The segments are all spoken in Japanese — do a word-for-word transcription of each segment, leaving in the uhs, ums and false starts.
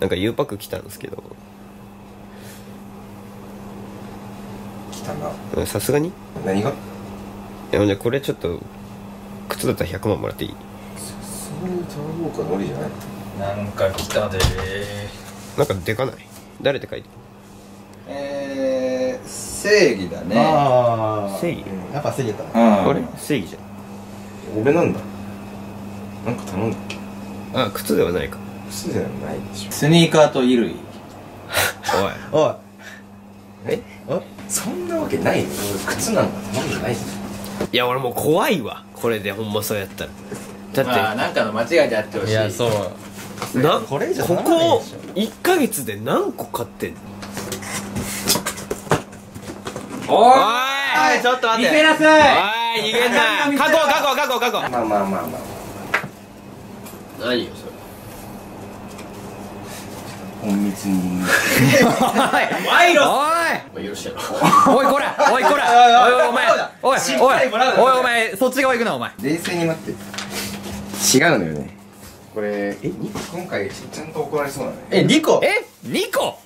なんかゆうパック来たんですけど。来たな。さすがに。何が？いや、じゃあこれちょっと靴だったらひゃくまんもらっていい？さすがに頼もうか無理じゃない？なんか来たでー。なんかでかない？誰って書いてる？えー、正義だね。ああ。正義？やっぱ正義だな。あれ？正義じゃん。俺なんだ。なんか頼んだっけ？あ、靴ではないか。靴ではないでしょ。スニーカーと衣類。おいおい。え？え？そんなわけないよ。靴なんか頼んでないでしょ。いや俺もう怖いわ。これでほんまそうやったら。だってなんかの間違いであってほしい。いやそう。なこれ以上ここいっかげつで何個買ってんの？おーいちょっと待って。見せなさい。おい逃げんな。過去過去過去過去。まあまあまあまあ。何よそれ。隠密に。マイロ。おい。許してろ。おいこら。おいこら。おいお前。おいおいおいお前そっち側行くなお前。冷静に待って。違うのよね。これえにこ今回ちゃんと怒られそうなの。えにこ？えにこ？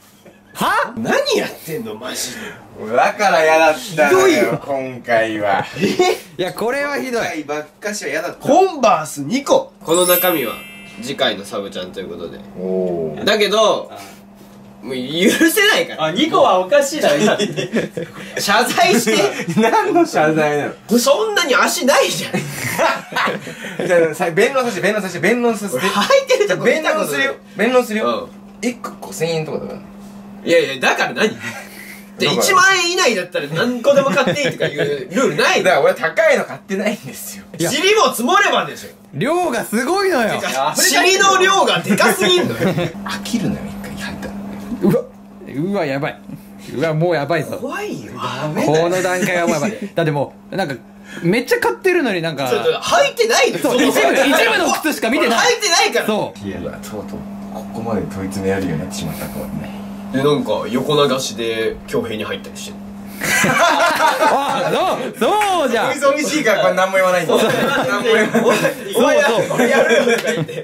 は？何やってんのマジで。だから嫌だったのよ今回は。いやこれはひどい。今回ばっかしは嫌だった。コンバースにこ。この中身は次回のサブちゃんということで。おお。だけどもう許せないから。あにこはおかしいだろ今。謝罪して。何の謝罪なの。そんなに足ないじゃん。じゃあ弁論させて弁論させて弁論させて。履いてるじゃん。弁論するよ弁論するよ。いっこごせんえんとかだから。いやいや、だから何でいちまんえん以内だったら何個でも買っていいとかいうルールない。だから俺高いの買ってないんですよ。尻も積もればでしょ。量がすごいのよ。尻の量がでかすぎんのよ。飽きるのよ一回入ったら。うわうわやばい。うわもうやばいぞ。怖いよ。この段階はもうやばい。だってもうなんかめっちゃ買ってるのになんか履いてないのよ。一部の靴しか見てない。履いてないから。そういやとうとうここまで問い詰めやるようになってしまったかもね。で、なんか横流しで強兵に入ったりしてる。あっそうじゃん。みそみしいからこれ何も言わないんだ。何も言わない。そうそう俺やるよとか言って。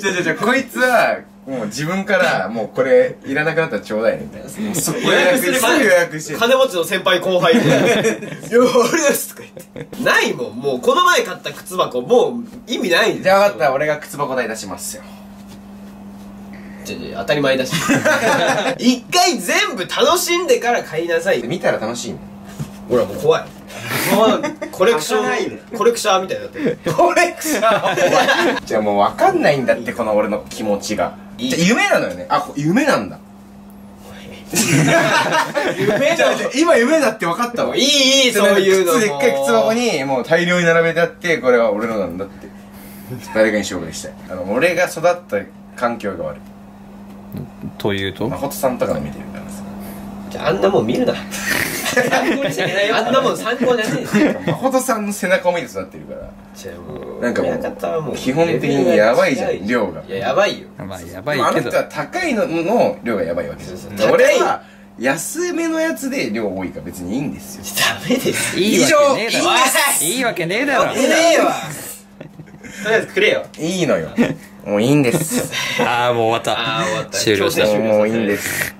じゃじゃじゃこいつはもう自分からもうこれいらなくなったらちょうだいみたいな。そこ予約して予約して金持ちの先輩後輩で「よー俺です」とか言ってないもん。もうこの前買った靴箱もう意味ないんです。じゃあ分かった、俺が靴箱代出しますよ。当たり前だし。一回全部楽しんでから買いなさい。見たら楽しいんだ。ほらもう怖い。コレクションコレクシャーみたいになってる。コレクシャー。じゃあもう分かんないんだってこの俺の気持ちが。じゃ夢なのよね。あ夢なんだ。夢だ。今夢だって分かったわ。いいいいそういうの。靴でっかい靴箱にもう大量に並べてあってこれは俺のなんだって誰かに紹介したい。あの俺が育った環境が悪い。というと誠さんとか見てるからさ。じゃああんなもん見るな。参考にしちゃいけないよ。あんなもん参考じゃねえ。誠さんの背中を見て育ってるから。じゃあもうなんかもう基本的にやばいじゃん量が。いややばいよ。まあやばいけどあの人は高いのの量がやばいわけです。俺は安めのやつで量多いから別にいいんですよ。ダメです。いいわけねえだろ。いいわけねえだろ。いいねえわ。とりあえずくれよ。いいのよ。もういいんです。ああもう終わった。終了した。もういいんです。